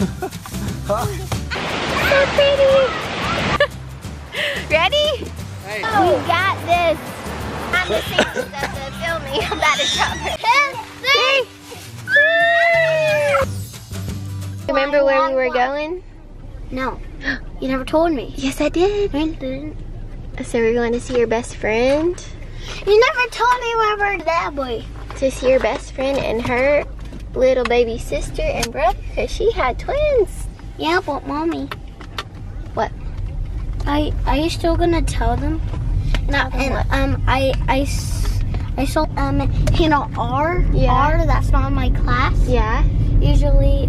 So pretty. Ready? Hey. Oh, we got this. I'm the same stuff that's filming. I'm not a chopper. 2, 3. Remember where we were going? No. You never told me. Yes, I did. I didn't. So we're going to see your best friend. You never told me where we're that way. To see your best friend and her little baby sister and brother, because she had twins. Yeah, but mommy. What? Are you still gonna tell them? Not I saw R. Yeah. R. That's not my class. Yeah. Usually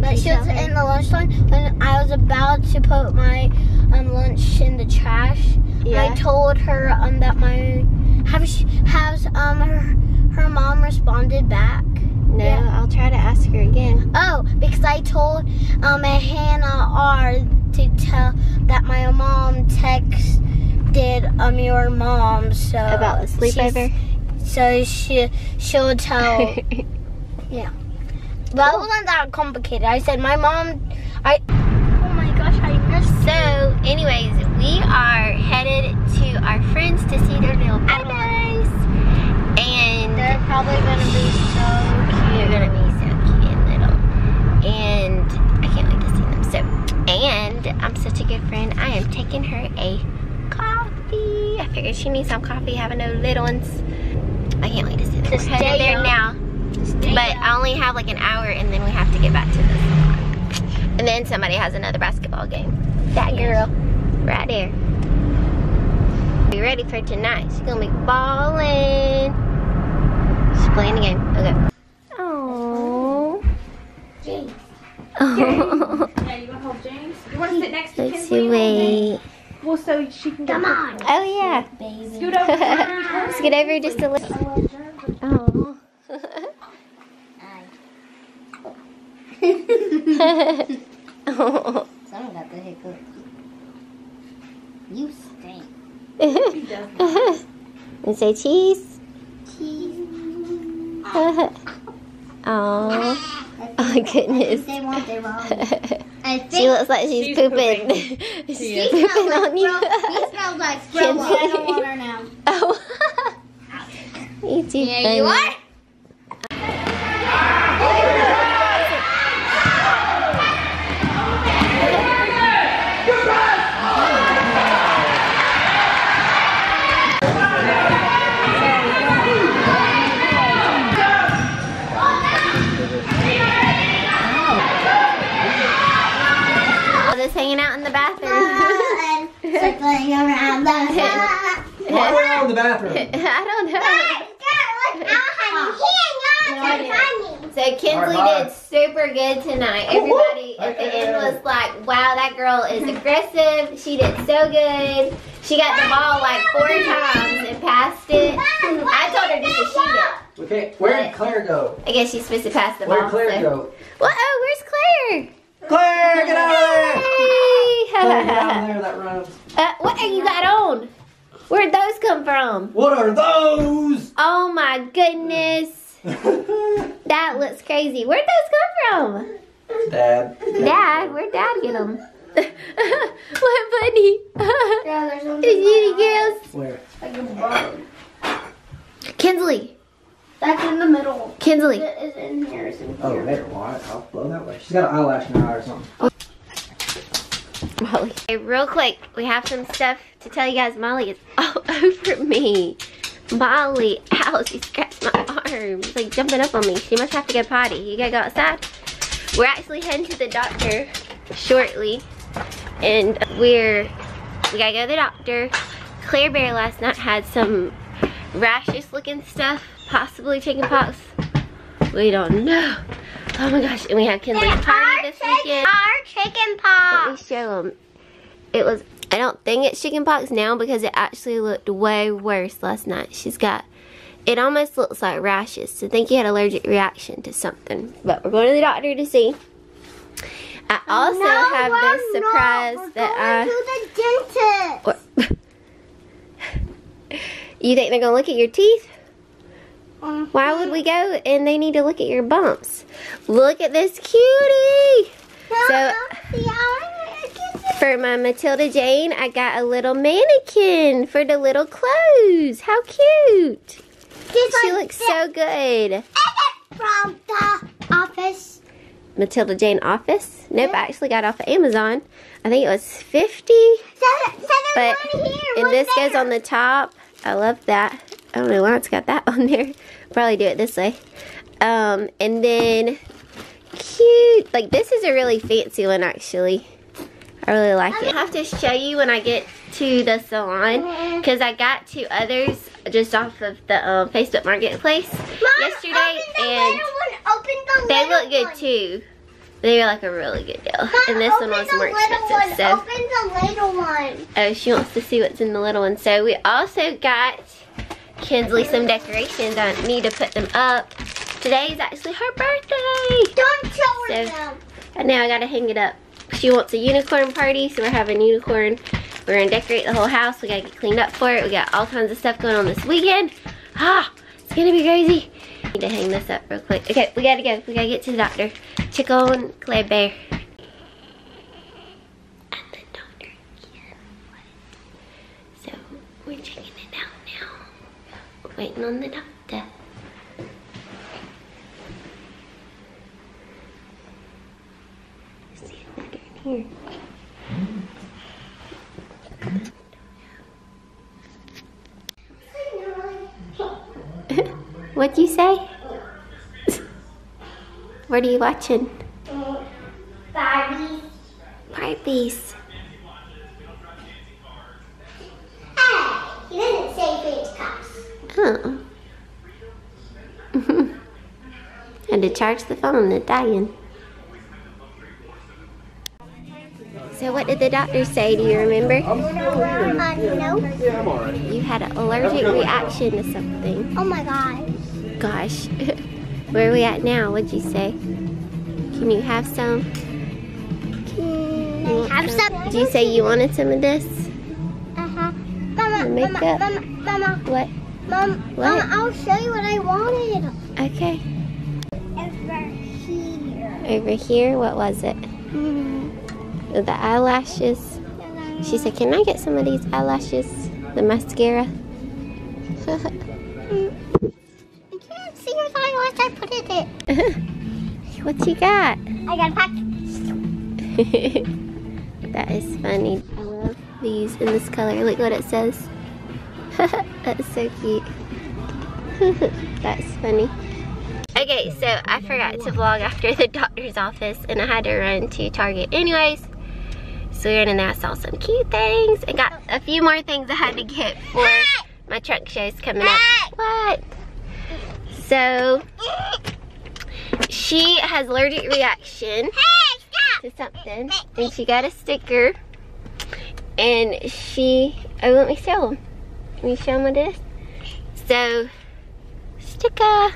but she was in the lunch line when I was about to put my lunch in the trash. Yeah. I told her that my her mom responded back. No, yeah. I'll try to ask her again. Oh, because I told Hannah R to tell that my mom texted your mom, so about the sleepover. So she'll tell. Yeah, but it wasn't that complicated. I said my mom. Oh my gosh, I missed. So, anyways, we are headed to our friends to see their little babies, and they're probably gonna be so. They're gonna be so cute and little, and I can't wait to see them. So, and I'm such a good friend. I am taking her a coffee. I figured she needs some coffee, having no little ones. I can't wait to see them. We're headed there now, but I only have like an hour, and then we have to get back to this. And then somebody has another basketball game. That girl, right there. Be ready for tonight. She's gonna be balling. She's playing the game. Okay. James. Oh. Yeah, you want to hold James? You want to sit next to Kinsley? Wait. Well, so she can come on. Oh, yeah. Baby. Scoot over. Scoot over just a little. Oh. Oh. Someone got the hiccup. You stink. He does. And say cheese. Cheese. Oh. Oh my goodness. She looks like she's pooping. She's pooping on you. She smells like scrub water now. Oh. You too. Yeah, funny. You are. Around the Why are we all in the bathroom? I don't know. So Kinsley did super good tonight. Everybody at the end was like, wow, that girl is aggressive. She did so good. She got the ball like 4 times and passed it. I told her just to shoot it. Okay, where did Claire go? I guess she's supposed to pass the ball. Where did Claire go? Well, oh, where's Claire? Claire, get out of there! Hey! Claire, get out of there, that runs. What are you got on? Where'd those come from? What are those? Oh my goodness. That looks crazy. Where'd those come from? Dad. Dad? Where'd Dad get them? What funny? Yeah, girls. Where? Kinsley. That's in the middle. Kinsley. It is in here. It's in here. Oh, later. Well, I'll blow that way. She's got an eyelash now or something. Oh. Molly. Okay, real quick, we have some stuff to tell you guys. Molly is all over me. Molly, ow, she scratched my arm. She's like jumping up on me. She must have to go potty. You gotta go outside? We're actually heading to the doctor shortly. And we gotta go to the doctor. Claire Bear last night had some rashes looking stuff, possibly chicken pox. We don't know. Oh my gosh, and we have Kinsley's party this weekend. Our chicken pox. Let me show them. It was, I don't think it's chicken pox now because it actually looked way worse last night. She's got, it almost looks like rashes. So I think you had an allergic reaction to something. But we're going to the doctor to see. I also have this surprise that we're going to the dentist. You think they're going to look at your teeth? Why would we go and they need to look at your bumps? Look at this cutie. So for my Matilda Jane, I got a little mannequin for the little clothes. How cute. She looks so good. From the office. Matilda Jane office? Nope, I actually got off of Amazon. I think it was 50. But and this goes on the top. I love that. I don't know why it's got that on there. Probably do it this way. And then cute. Like this is a really fancy one actually. I really like it. I'll have to show you when I get to the salon because I got two others just off of the Facebook Marketplace yesterday, and they look good too. They were like a really good deal, and this one was more expensive. So, open the little one. Oh, she wants to see what's in the little one. So we also got Kinsley some decorations. I need to put them up. Today is actually her birthday. Don't show her them. And now I gotta hang it up. She wants a unicorn party, so we're having unicorn. We're gonna decorate the whole house. We gotta get cleaned up for it. We got all kinds of stuff going on this weekend. Ah, it's gonna be crazy. I need to hang this up real quick. Okay, we gotta go. We gotta get to the doctor. Check on Clay Bear. At the doctor again. So we're checking it out now. We're waiting on the doctor. Let's see if they're down here. What'd you say? What are you watching? Barbies. Barbies. Hey, he doesn't say French cops. Oh. Had to charge the phone, they're dying. So what did the doctor say? Do you remember? No. You had an allergic reaction to something. Oh my god. Gosh. Where are we at now? What'd you say? Can you have some? Can I have some? Did you say you wanted some of this? Uh-huh. Mama, makeup? Mama. What? Mama, I'll show you what I wanted. Okay. Over here. Over here? What was it? The eyelashes. She said, can I get some of these eyelashes? The mascara. I can't see your eyelash. I put it in. What you got? I got a pack. That is funny. I love these in this color. Look what it says. That's so cute. That's funny. Okay, so I forgot to vlog after the doctor's office and I had to run to Target anyways. So we ran in there, I saw some cute things and got a few more things I had to get for my truck shows coming up. What? So, she has allergic reaction to something and she got a sticker and she, oh let me show them. Can you show them this? So, sticker.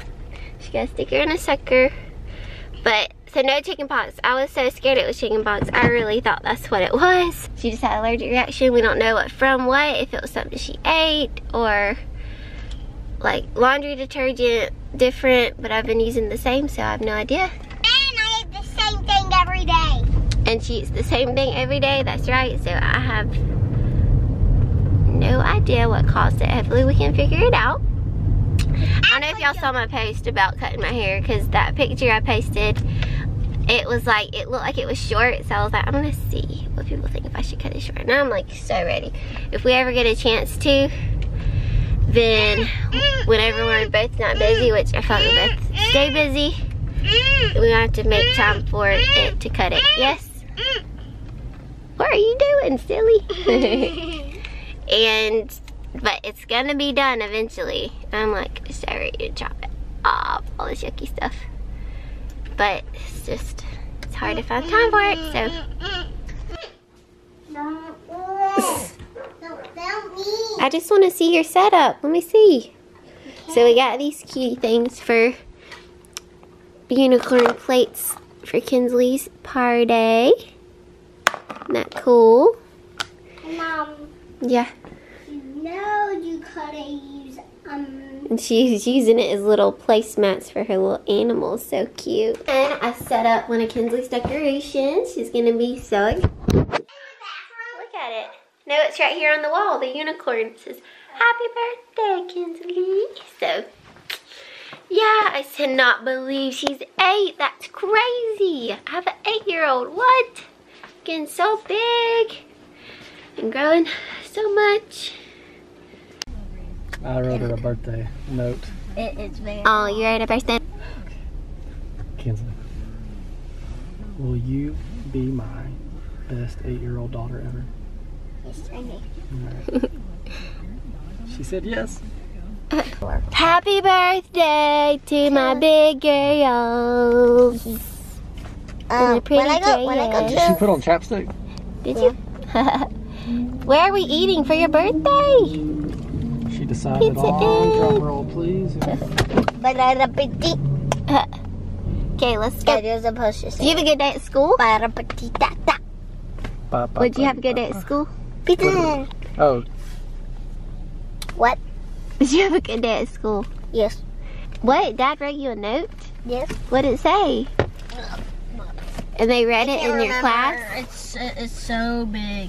She got a sticker and a sucker. But so no chickenpox. I was so scared it was chickenpox. I really thought that's what it was. She just had an allergic reaction. We don't know what from what, if it was something she ate or like laundry detergent different, but I've been using the same, so I have no idea. And I eat the same thing every day. And she eats the same thing every day, that's right. So I have no idea what caused it. Hopefully we can figure it out. I don't know if y'all saw my post about cutting my hair because that picture I posted, it was like, it looked like it was short. So I was like, I'm going to see what people think if I should cut it short. Now I'm like so ready. If we ever get a chance to, then whenever we're both not busy, which I felt we both stay busy, we have to make time for it to cut it. Yes? What are you doing, silly? And... but it's gonna be done eventually. I'm like, sorry, you chop it off, all this yucky stuff. But it's just, it's hard to find time for it, so. Don't film me. I just wanna see your setup. Let me see. Okay. So we got these cute things for unicorn plates for Kinsley's party. Isn't that cool? Mom. Yeah. No, you couldn't use And she's using it as little placemats for her little animals. So cute. And I set up one of Kinsley's decorations. She's going to be so excited. Look at it. No, it's right here on the wall. The unicorn says, "Happy birthday, Kinsley." So, yeah, I cannot believe she's 8. That's crazy. I have an 8-year-old. What? Getting so big and growing so much. I wrote her a birthday note. It is very. Oh, you wrote a birthday? Kinsley, will you be my best 8-year-old daughter ever? Yes, I may. Right. She said yes. Happy birthday to my big girls. When I go, did you put on chapstick? Did you? Where are we eating for your birthday? She decided on. Drum roll, please. Okay, let's go. Did you have a good day at school? Would you have a good day at school? Pizza. Oh. What? Did you have a good day at school? Yes. What? Dad wrote you a note? Yes. What did it say? And they read it in your class? It's so big.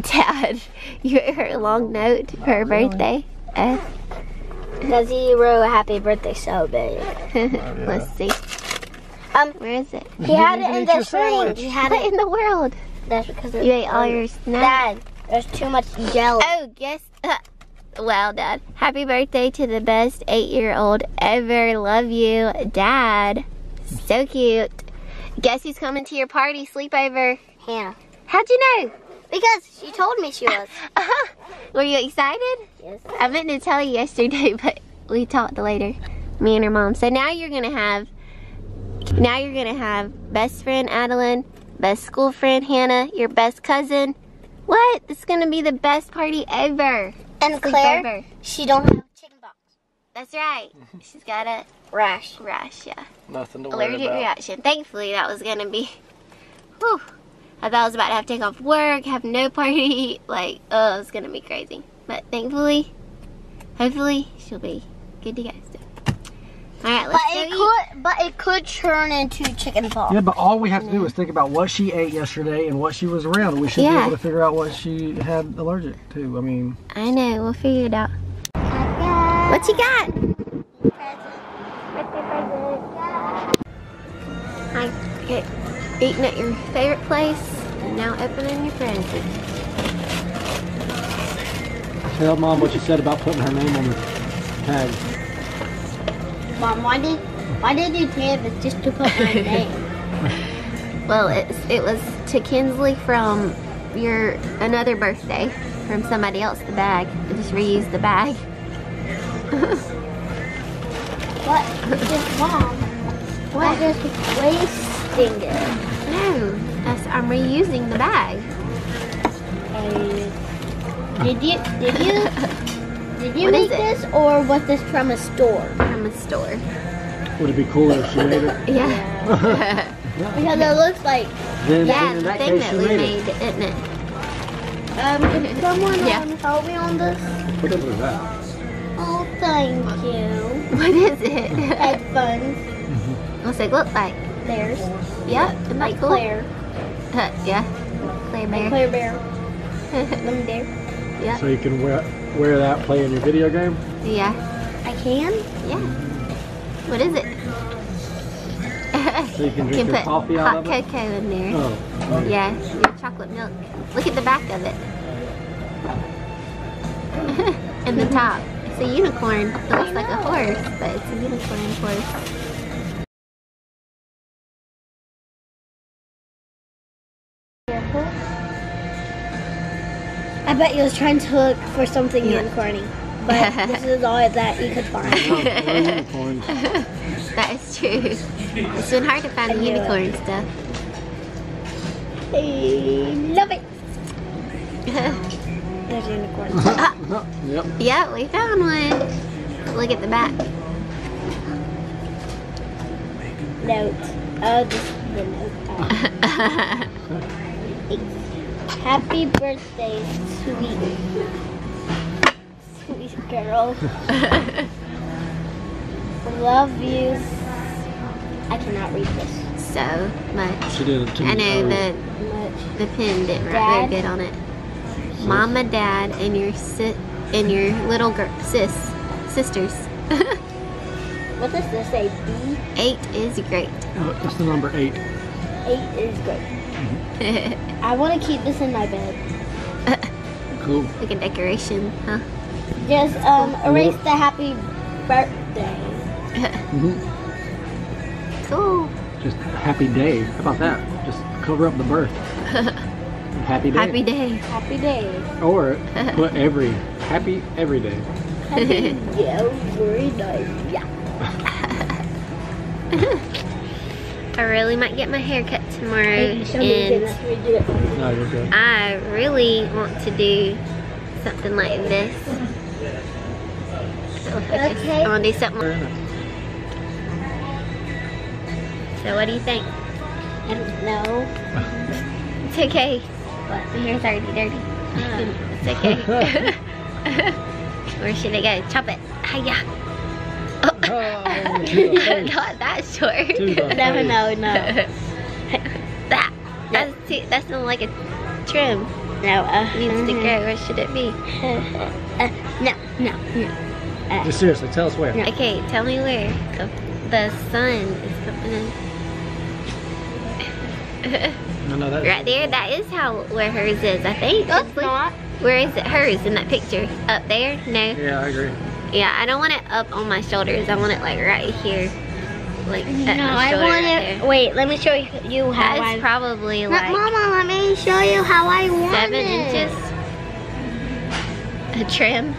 Dad, you wrote her a long note for her birthday. Because he wrote a happy birthday so big. Let's see. Where is it? He had it in the fridge. What in the world? That's because you ate all your snacks. Dad, there's too much jelly. Oh, guess. Wow, Dad. Happy birthday to the best 8-year-old ever. Love you, Dad. So cute. Guess who's coming to your party sleepover? Hannah. How'd you know? Because she told me she was. Were you excited? Yes. I meant to tell you yesterday, but we talked later. Me and her mom. So now you're gonna have, best friend Adeline, best school friend Hannah, your best cousin. What? It's gonna be the best party ever. And Claire, she don't have chicken pox. That's right. She's got a rash. Yeah. Nothing to worry about. Allergic reaction. Thankfully, that was gonna be. Whew. I thought I was about to have to take off work, have no party, like, oh, it's gonna be crazy. But thankfully, hopefully, she'll be good to go. So. All right, but it could turn into chicken pox. Yeah, but all we have to do is think about what she ate yesterday and what she was around. We should be able to figure out what she had allergic to. I mean, I know, we'll figure it out. What you got? Present. Hi. Okay. Eating at your favorite place, and now opening your present. Tell Mom what you said about putting her name on the tag. Mom, why did you do it just to put my name? Well, it was to Kinsley from another birthday from somebody else. The bag. I just reused the bag. What? Just Mom. What? I just wasting it. No, I'm reusing the bag. Did you make this, or was this from a store? From a store. Would it be cooler if she made it? Yeah. Because it looks like the thing that we made, isn't it? Can someone help me on this? What is that? Oh, thank you. What is it? Headphones. What's it look like? Bears. Yeah, isn't that cool? Claire. Yeah. Claire Bear. Claire Bear. Bear. Yeah. So you can wear that, play in your video game? Yeah. I can? Yeah. What is it? So you can drink your coffee out of it? Hot cocoa in there. Oh. Yeah, your chocolate milk. Look at the back of it. And the top. It's a unicorn. It looks like a horse, but it's a unicorn horse. I bet you was trying to look for something unicorny, but this is all that you could find. That is true. It's been hard to find the unicorn stuff. I love it. There's unicorns. Yep, we found one. Look at the back. Note. Oh, this is the note. Happy birthday, sweet. girl. Love you. I cannot read this. So much. She did it too. I know the pen didn't write very good on it. Sis. Mama, Dad, and your little girl sisters. What does this say? B? 8 is great. Oh, that's the number 8. 8 is great. Mm-hmm. I want to keep this in my bed. Cool. Like a decoration, huh? Just erase the happy birthday. Mm-hmm. Cool. Just happy day. How about that? Just cover up the birth. Happy day. Happy day. Happy day. Or put every. Happy every day. Happy every day. Yeah. I really might get my hair cut tomorrow. And no, you're good. I really want to do something like this. So okay. I want to do something. So what do you think? I don't know. It's okay. What? My hair's already dirty. It's okay. Where should I go? Chop it. Hiya. Oh. Oh, not that short. No. That's not like a trim. No, needs to go. Where should it be? No. Seriously, tell us where. No. Okay, tell me where. The sun is coming in. No, that right there. That is where hers is, I think. No, it's not. Where is it? Hers in that picture. Up there? No. Yeah, I agree. Yeah, I don't want it up on my shoulders. I want it like right here. Like at my shoulder. Right there. Wait, let me show you how. That's probably like. Mama, let me show you how I want 7 inches. A trim.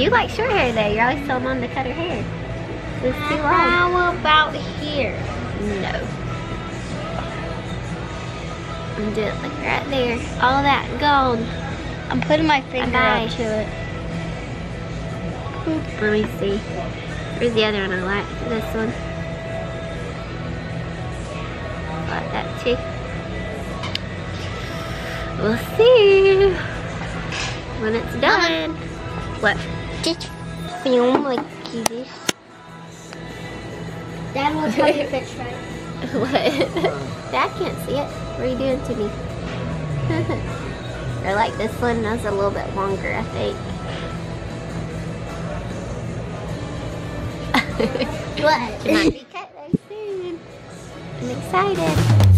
You like short hair though. You're always telling Mom to cut her hair. It's too long. How about here? No. And do it like right there. All that gold. I'm putting my finger up to it. Let me see. Where's the other one I like? This one. I like that too. We'll see when it's done. What? Just film like this. Dad will tell you fish, right? What? Dad can't see it. What are you doing to me? Or like this one, that's a little bit longer, I think. What? It might be cut very soon. I'm excited.